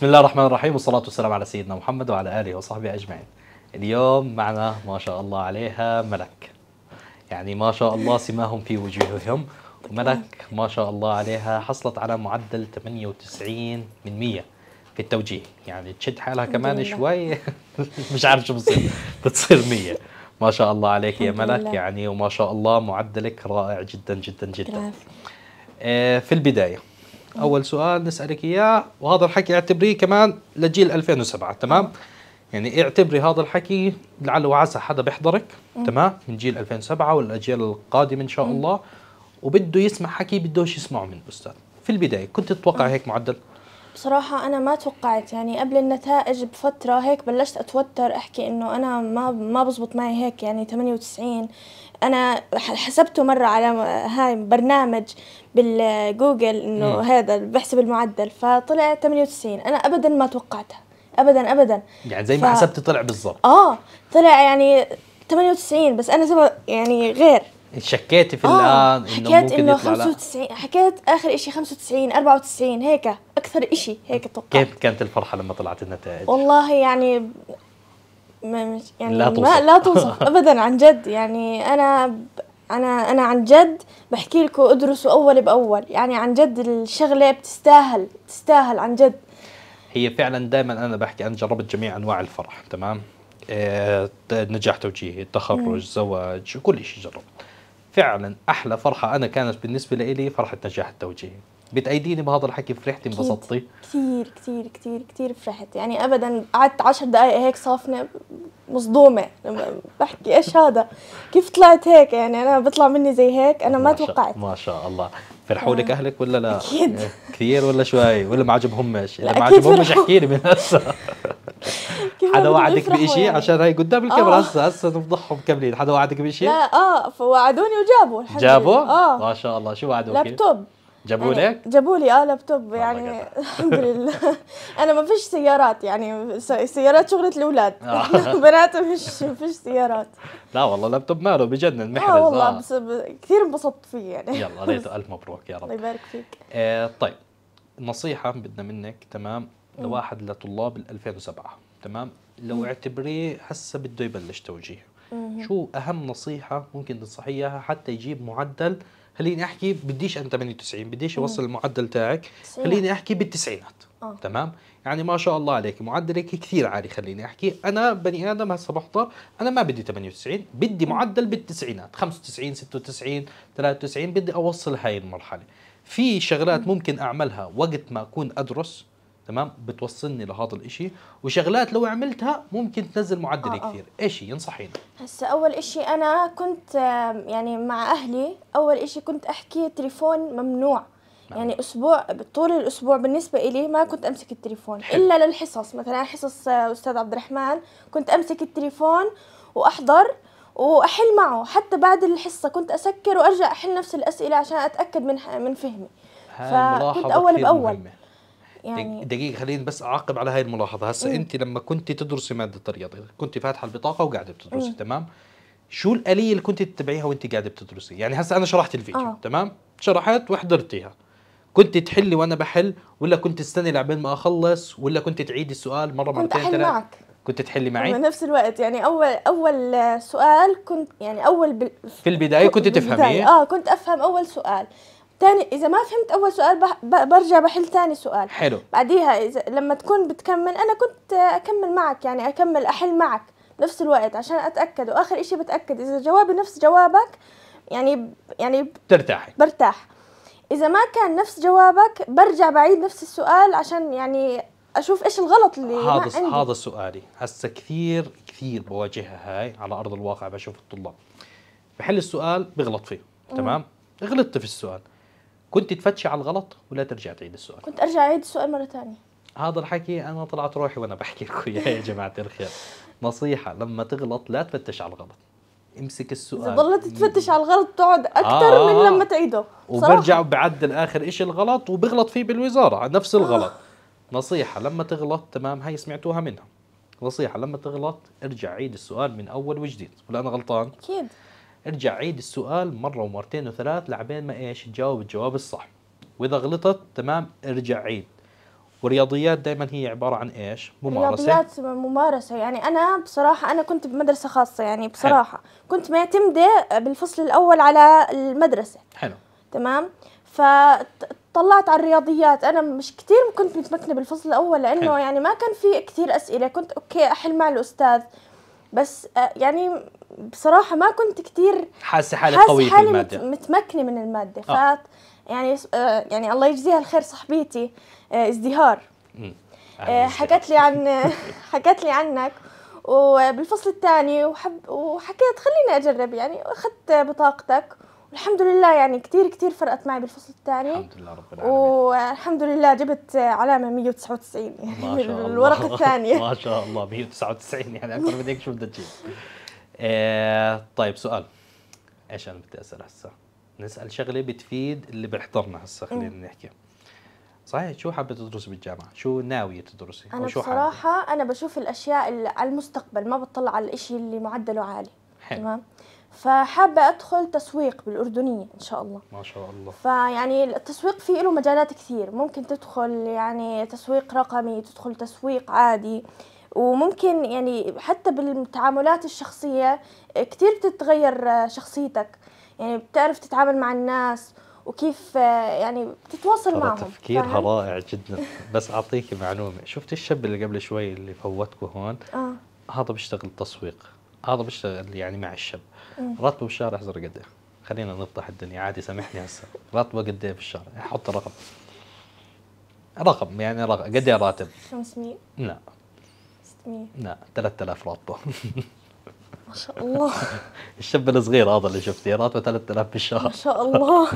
بسم الله الرحمن الرحيم، والصلاة والسلام على سيدنا محمد وعلى آله وصحبه أجمعين. اليوم معنا ما شاء الله عليها ملك، يعني ما شاء الله سماهم في وجوههم. وملك ما شاء الله عليها حصلت على معدل 98 من 100 في التوجيه، يعني تشد حالها كمان شوي مش عارف شو بصير، بتصير 100. ما شاء الله عليك يا ملك، يعني وما شاء الله معدلك رائع جدا جدا جدا. في البداية أول سؤال نسألك إياه، وهذا الحكي اعتبريه كمان لجيل 2007، تمام؟ يعني اعتبري هذا الحكي لعل وعسى حدا بيحضرك، تمام؟ من جيل 2007 والأجيال القادمة إن شاء الله، وبده يسمع حكي بدوش يسمعه من الأستاذ. في البداية كنت تتوقع هيك معدل؟ بصراحة أنا ما توقعت، يعني قبل النتائج بفترة هيك بلشت أتوتر، أحكي إنه أنا ما بزبط معي هيك، يعني 98 أنا حسبته مرة على هاي برنامج بالجوجل إنه هذا بحسب المعدل، فطلع 98. أنا أبدا ما توقعتها أبدا أبدا، يعني زي ما حسبتي طلع بالضبط. طلع يعني 98، بس أنا يعني غير شكيتي في الآن إنه ممكن يطلع 95. حكيت آخر إشي 95 94 هيك، أكثر إشي هيك توقعت. كيف كانت الفرحة لما طلعت النتائج؟ والله يعني لا توصف أبدا، عن جد يعني أنا عن جد بحكي لكم ادرسوا أول بأول، يعني عن جد الشغلة بتستاهل عن جد. هي فعلا دائما أنا بحكي، أنا جربت جميع أنواع الفرح، تمام؟ نجاح توجيهي، التخرج، زواج، كل شيء جربت. فعلا احلى فرحه انا كانت بالنسبه لي فرحه نجاح التوجيهي. بتأيديني بهذا الحكي؟ فرحتي، انبسطتي؟ كثير كثير كثير كثير فرحت، يعني ابدا قعدت 10 دقائق هيك صافنه مصدومه، بحكي ايش هذا؟ كيف طلعت هيك؟ يعني انا بطلع مني زي هيك، انا ما توقعت. ما شاء الله. فرحوا لك اهلك ولا لا؟ اكيد كثير ولا شوي ولا ما عجبهمش؟ اذا ما عجبهمش احكي لي من هسه. حدا وعدك بشيء يعني؟ عشان هي قدام الكاميرا هسه نفضحهم كاملين. حدا وعدك بشيء؟ لا. وعدوني وجابوا الحمد لله. جابوا؟ ما شاء الله. شو وعدوك؟ لابتوب. جابوا لك؟ يعني جابوا لي لابتوب، يعني الحمد لله. انا ما فيش سيارات، يعني سيارات شغله الاولاد. بنات ما فيش سيارات. لا والله لابتوب ماله بجنن، محرز. والله بس كثير انبسطت فيه يعني. يلا ريتو الف مبروك يا رب. الله يبارك فيك. طيب نصيحه بدنا منك، تمام؟ لواحد لطلاب 2007، تمام؟ لو اعتبريه هسه بده يبلش توجيه، شو اهم نصيحه ممكن تنصحيها حتى يجيب معدل، خليني احكي بديش انا 98، بديش اوصل المعدل تاعك، خليني احكي بالتسعينات، تمام؟ يعني ما شاء الله عليك معدلك كثير عالي. خليني احكي انا بني ادم هسه بحضر، انا ما بدي 98، بدي معدل بالتسعينات، 95 96 93، بدي اوصل هاي المرحله. في شغلات ممكن اعملها وقت ما اكون ادرس، تمام؟ بتوصلني لهذا الاشي، وشغلات لو عملتها ممكن تنزل معدلي كثير. ايش ينصحينا؟ هسه اول اشي انا كنت يعني مع اهلي، اول اشي كنت احكي تليفون ممنوع، يعني اسبوع طول الاسبوع بالنسبه لي ما كنت امسك التليفون الا للحصص، مثلا حصص استاذ عبد الرحمن كنت امسك التليفون واحضر واحل معه، حتى بعد الحصه كنت اسكر وارجع احل نفس الاسئله عشان اتاكد من فهمي. فكنت اول باول مهمة. يعني دقيقة خليني بس أعقب على هاي الملاحظة هسا. أنت لما كنت تدرسي مادة الرياضة كنت فاتحة البطاقة وقاعدة بتدرسي، تمام؟ شو الآلية اللي كنت تتبعيها وأنت قاعدة بتدرسي؟ يعني هسا أنا شرحت الفيديو، تمام؟ شرحت وحضرتيها، كنت تحلي وأنا بحل، ولا كنت تستني لعبين ما أخلص، ولا كنت تعيدي السؤال مرة مرتين ثلاث؟ كنت أحل معك، كنت تحلي معي بنفس الوقت. يعني أول سؤال كنت، يعني في البداية كنت تفهمي؟ كنت أفهم أول سؤال، تاني إذا ما فهمت أول سؤال برجع بحل تاني سؤال. حلو. بعديها إذا لما تكون بتكمل، أنا كنت أكمل معك، يعني أكمل أحل معك بنفس الوقت عشان أتأكد، وآخر إشي بتأكد إذا جوابي نفس جوابك يعني بترتاحي. برتاح. إذا ما كان نفس جوابك برجع بعيد نفس السؤال عشان يعني أشوف إيش الغلط اللي عندي. هذا سؤالي هسا كثير كثير بواجهها هاي على أرض الواقع، بشوف الطلاب بحل السؤال بغلط فيه، تمام؟ غلطت في السؤال، كنت تفتشي على الغلط ولا ترجع تعيد السؤال؟ كنت ارجع اعيد السؤال مره ثانيه. هذا الحكي انا طلعت روحي وانا بحكي لكم اياه يا جماعه الخير. نصيحه لما تغلط لا تفتش على الغلط، امسك السؤال. اذا ضليت تفتش على الغلط بتقعد اكثر من لما تعيده، وبرجع وبعدل اخر شيء الغلط وبغلط فيه بالوزاره نفس الغلط. نصيحه لما تغلط، تمام؟ هاي سمعتوها منها. نصيحه لما تغلط ارجع عيد السؤال من اول وجديد، ولا انا غلطان؟ اكيد. ارجع عيد السؤال مرة ومرتين وثلاث لعبين ما ايش تجاوب الجواب الصح، وإذا غلطت، تمام؟ ارجع عيد، والرياضيات دائما هي عباره عن ايش؟ ممارسه. رياضيات ممارسه، يعني انا بصراحه انا كنت بمدرسه خاصه، يعني بصراحه حلو. كنت معتمده بالفصل الاول على المدرسه. حلو تمام. فطلعت على الرياضيات، انا مش كثير كنت متمكنه بالفصل الاول لانه حلو. يعني ما كان في كثير اسئله، كنت اوكي احل مع الاستاذ بس يعني بصراحه ما كنت كثير حاسه حالي قويه في الماده، متمكنه من الماده. ف يعني الله يجزيها الخير صاحبتي ازدهار حكت لي عن حكت لي عنك وبالفصل الثاني، وحكيت خليني اجرب، يعني اخذت بطاقتك والحمد لله يعني كثير فرقت معي بالفصل الثاني الحمد لله رب العالمين، والحمد لله جبت علامه 199 يعني بالورقه الثانيه ما شاء الله 199 يعني اكثر من هيك شو بدك تجيب. طيب سؤال ايش انا بدي اسال هسه؟ نسأل شغلة بتفيد اللي بيحضرنا هسه، خلينا نحكي. صحيح شو حابة تدرسي بالجامعة؟ شو ناوية تدرسي؟ أنا وشو بصراحة حابة؟ أنا بشوف الأشياء اللي على المستقبل، ما بطلع على الإشي اللي معدله عالي. تمام؟ فحابة أدخل تسويق بالأردنية إن شاء الله. ما شاء الله. فيعني التسويق فيه له مجالات كثير، ممكن تدخل يعني تسويق رقمي، تدخل تسويق عادي، وممكن يعني حتى بالتعاملات الشخصية كثير بتتغير شخصيتك. يعني بتعرف تتعامل مع الناس وكيف يعني بتتواصل معهم. تفكيرها رائع جدا. بس اعطيك معلومه، شفت الشاب اللي قبل شوي اللي فوتكم هون؟ هذا بيشتغل تسويق، هذا بيشتغل يعني مع الشاب. راتبه بالشهر احزر قد، خلينا نفضح الدنيا عادي سامحني هسه، راتبه قد ايه بالشهر؟ حط رقم، رقم يعني رقم قد ايه راتب؟ 500؟ لا 600؟ لا 3000 راتبه. ما شاء الله. الشاب الصغير هذا اللي شفتيه راتبه 3000 بالشهر. ما شاء الله.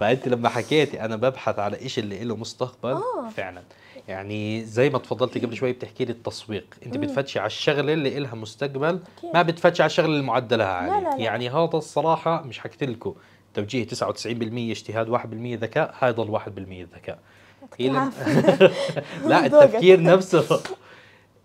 فانت لما حكيتي انا ببحث على شيء اللي له مستقبل فعلا، يعني زي ما تفضلتي قبل شوي بتحكي لي التسويق، انت بتفتشي على الشغله اللي لها مستقبل، ما بتفتشي على الشغله اللي معدلها عالي. لا. يعني هذا الصراحه مش حكيت لكم توجيهي 99% اجتهاد 1% ذكاء، هاي ضل 1% الذكاء. لا التفكير نفسه.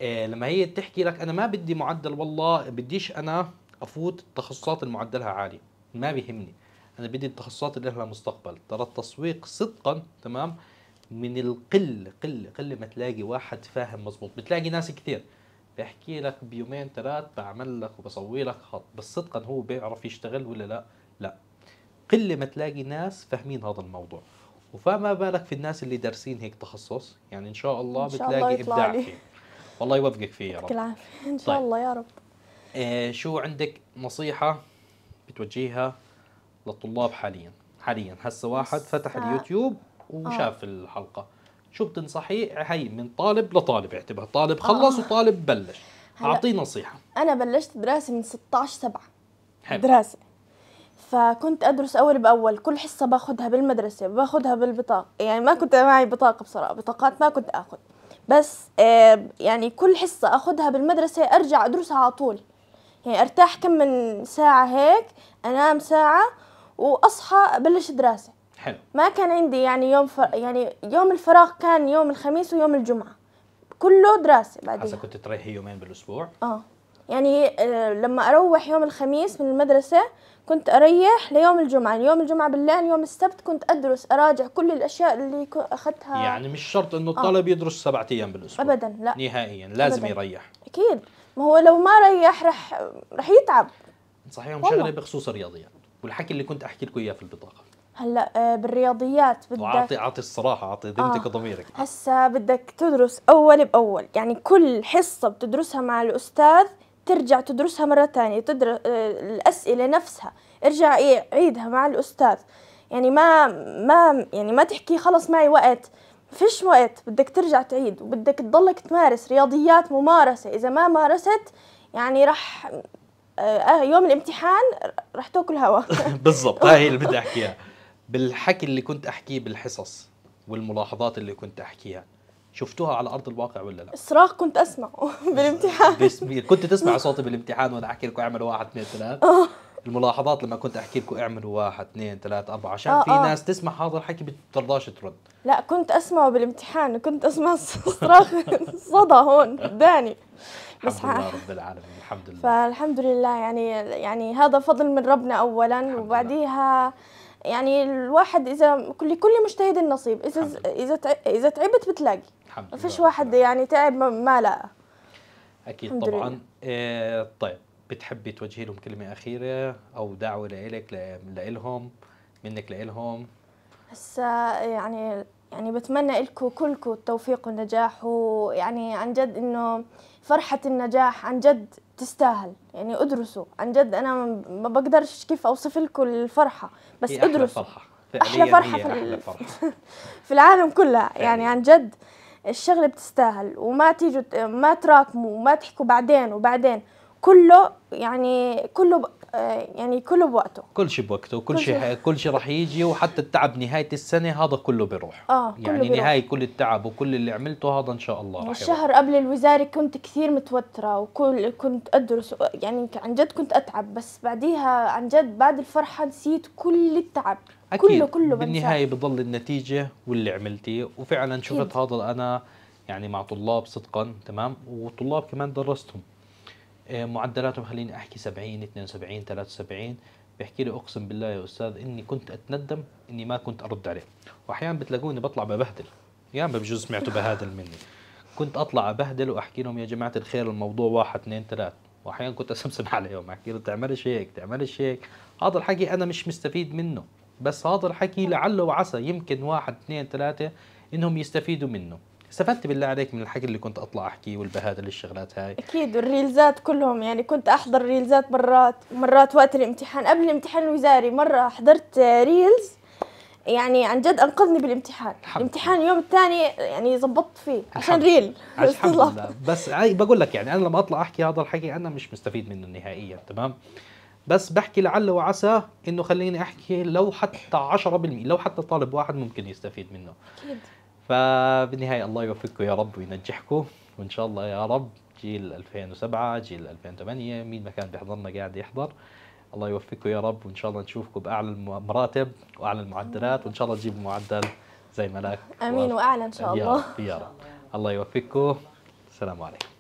لما هي تحكي لك انا ما بدي معدل، والله بديش انا افوت التخصصات اللي معدلها عالي، ما بيهمني، انا بدي التخصصات اللي لها مستقبل. ترى التسويق صدقا تمام من القله قله ما تلاقي واحد فاهم مزبوط، بتلاقي ناس كثير بحكي لك بيومين ثلاث بعمل لك وبسوي لك خط، بس صدقا هو بيعرف يشتغل ولا لا؟ لا، قله ما تلاقي ناس فاهمين هذا الموضوع، وفما بالك في الناس اللي دارسين هيك تخصص. يعني ان شاء الله بتلاقي ابداع فيه. والله يوفقك فيه يا رب. كل عام ان شاء الله يا رب. شو عندك نصيحه بتوجهها للطلاب حاليا هسه واحد فتح اليوتيوب وشاف الحلقه، شو بتنصحيه؟ هي من طالب لطالب، اعتبر طالب خلص وطالب بلش، اعطيه نصيحه. انا بلشت دراسه من 16/7 دراسه، فكنت ادرس اول باول، كل حصه باخذها بالمدرسه باخذها بالبطاقه، يعني ما كنت معي بطاقه بصراحه، بطاقات ما كنت اخذ، بس يعني كل حصة أخذها بالمدرسة أرجع أدرسها على طول، يعني أرتاح كم من ساعة هيك، أنام ساعة وأصحى أبلش دراسة. حلو. ما كان عندي يعني يوم الفراغ، كان يوم الخميس ويوم الجمعة كله دراسة. بعدين هسه كنت تريحي يومين بالأسبوع؟ يعني لما أروح يوم الخميس من المدرسة كنت أريح ليوم الجمعة، يوم الجمعة بالليل يوم السبت كنت أدرس، أراجع كل الأشياء اللي أخذتها. يعني مش شرط إنه الطالب يدرس 7 أيام بالأسبوع أبداً، لا نهائياً، لازم أبداً يريح. أكيد، ما هو لو ما ريح رح يتعب. صحيح. شغلة بخصوص الرياضيات والحكي اللي كنت أحكي لكم إياه في البطاقة هلا بالرياضيات بدك اعطي الصراحه، اعطي ذمتك وضميرك. هسه بدك تدرس اول باول، يعني كل حصه بتدرسها مع الأستاذ ترجع تدرسها مرة ثانية، تدرس الأسئلة نفسها، ارجع عيدها مع الأستاذ، يعني ما تحكي خلص معي وقت، فيش وقت، بدك ترجع تعيد وبدك تضلك تمارس. رياضيات ممارسة، إذا ما مارست يعني رح يوم الامتحان رح تاكل هوا. بالضبط، هاي اللي بدي أحكيها بالحكي اللي كنت أحكيه بالحصص والملاحظات اللي كنت أحكيها، شفتوها على ارض الواقع ولا لا؟ صراخ كنت اسمعه بالامتحان. كنت تسمع صوتي بالامتحان وانا احكي لكم اعملوا 1 2 3. الملاحظات لما كنت احكي لكم اعملوا 1 2 3 4 عشان في ناس تسمع هذا الحكي بترضاش ترد. لا كنت اسمعه بالامتحان، كنت اسمع صراخ صدى هون قدامي. الحمد لله رب العالمين. الحمد لله. فالحمد لله يعني هذا فضل من ربنا اولا، وبعديها يعني الواحد إذا كل مجتهد النصيب، إذا تعبت بتلاقي، ما فيش واحد يعني تعب ما لقى. أكيد طبعا. طيب بتحبي توجهي لهم كلمة أخيرة أو دعوة لإلك لإلهم منك لإلهم؟ هسا يعني بتمنى لكم كلكم التوفيق والنجاح، ويعني عن جد إنه فرحة النجاح عن جد تستاهل، يعني ادرسوا عن جد. أنا ما بقدرش كيف أوصف لكم الفرحة، بس ادرسوا أحلى فرحة في العالم كلها يعني عن جد. الشغلة بتستاهل، وما تيجوا ما تراكموا وما تحكوا بعدين وبعدين، كله يعني كله بوقته، كل شيء بوقته، كل شيء راح يجي، وحتى التعب نهاية السنة هذا كله بيروح. يعني كله نهاية بيروح. كل التعب وكل اللي عملته هذا إن شاء الله راح يروح. الشهر قبل الوزارة كنت كثير متوترة، كنت أدرس يعني عن جد كنت أتعب، بس بعديها عن جد بعد الفرحة نسيت كل التعب. أكيد كله بالنهاية بضل النتيجة واللي عملتيه، وفعلا شفت هذا أنا يعني مع طلاب صدقا تمام، وطلاب كمان درستهم معدلاتهم خليني احكي 70 72 73، بيحكي لي اقسم بالله يا استاذ اني كنت اتندم اني ما كنت ارد عليه، واحيانا بتلاقوني بطلع ببهدل، ايام بجوز سمعتوا بهادل مني، كنت اطلع ابهدل واحكي لهم يا جماعه الخير الموضوع 1 2 3، واحيانا كنت اسمسم عليهم احكي لهم تعملش هيك تعملش هيك. هذا الحكي انا مش مستفيد منه، بس هذا الحكي لعله وعسى يمكن 1 2 3 انهم يستفيدوا منه. استفدت بالله عليك من الحكي اللي كنت اطلع احكيه والبهادل الشغلات هاي؟ اكيد. والريلزات كلهم، يعني كنت احضر ريلزات مرات وقت الامتحان، قبل الامتحان الوزاري مره حضرت ريلز يعني عن جد انقذني بالامتحان. الامتحان اليوم الثاني يعني ظبطت فيه عشان ريل. الحمد لله. بس بقول لك يعني انا لما اطلع احكي هذا الحكي انا مش مستفيد منه نهائيا تمام، بس بحكي لعل وعسى انه خليني احكي لو حتى 10%، لو حتى طالب واحد ممكن يستفيد منه. اكيد. فبالنهاية الله يوفقكم يا رب وينجحكم، وإن شاء الله يا رب جيل 2007 جيل 2008 مين ما كان بيحضرنا قاعد يحضر، الله يوفقكم يا رب، وإن شاء الله نشوفكم بأعلى المراتب وأعلى المعدلات، وإن شاء الله تجيبوا معدل زي ملاك. أمين وأعلى إن شاء الله يا رب. الله يوفقكم. السلام عليكم.